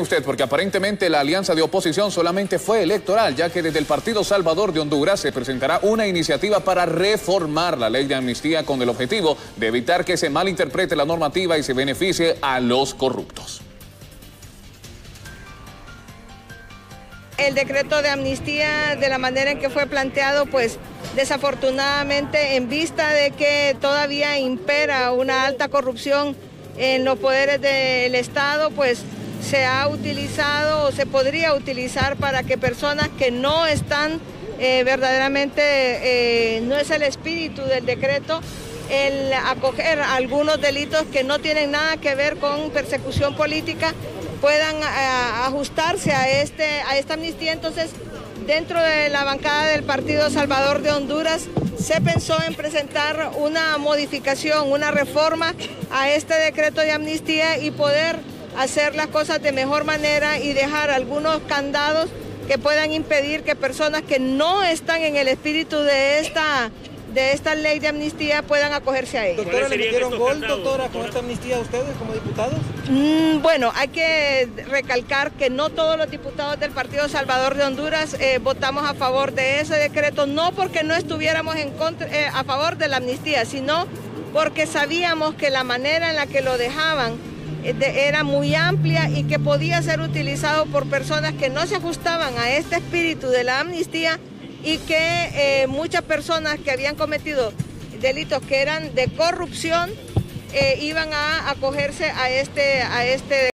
Usted, porque aparentemente la alianza de oposición solamente fue electoral, ya que desde el Partido Salvador de Honduras se presentará una iniciativa para reformar la ley de amnistía con el objetivo de evitar que se malinterprete la normativa y se beneficie a los corruptos. El decreto de amnistía, de la manera en que fue planteado, pues desafortunadamente, en vista de que todavía impera una alta corrupción en los poderes del Estado, pues se ha utilizado o se podría utilizar para que personas que no están verdaderamente, no es el espíritu del decreto, el acoger algunos delitos que no tienen nada que ver con persecución política, puedan ajustarse a esta amnistía. Entonces, dentro de la bancada del Partido Salvador de Honduras, se pensó en presentar una modificación, una reforma a este decreto de amnistía y poder hacer las cosas de mejor manera y dejar algunos candados que puedan impedir que personas que no están en el espíritu de esta ley de amnistía puedan acogerse a ella. ¿Doctora, le metieron gol, doctora, con esta amnistía a ustedes como diputados? Bueno, hay que recalcar que no todos los diputados del Partido Salvador de Honduras votamos a favor de ese decreto, no porque no estuviéramos en contra, a favor de la amnistía, sino porque sabíamos que la manera en la que lo dejaban era muy amplia y que podía ser utilizado por personas que no se ajustaban a este espíritu de la amnistía y que muchas personas que habían cometido delitos que eran de corrupción iban a acogerse a este decreto.